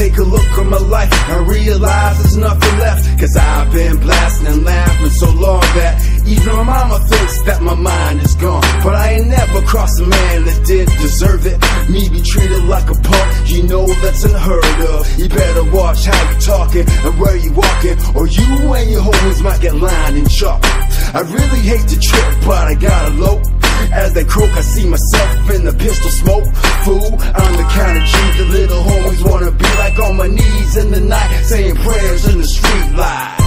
take a look at my life and realize there's nothing left. Cause I've been blasting and laughing so long that even my mama thinks that my mind is gone. But I ain't never crossed a man that didn't deserve it. Me be treated like a punk, you know that's unheard of. You better watch how you talking and where you walking, or you and your homies might get lined and chopped. I really hate the trip, but I gotta low. As they croak, I see myself in the pistol smoke. Fool, I'm the kind of G the little homies wanna be, like on my knees in the night, saying prayers in the street light.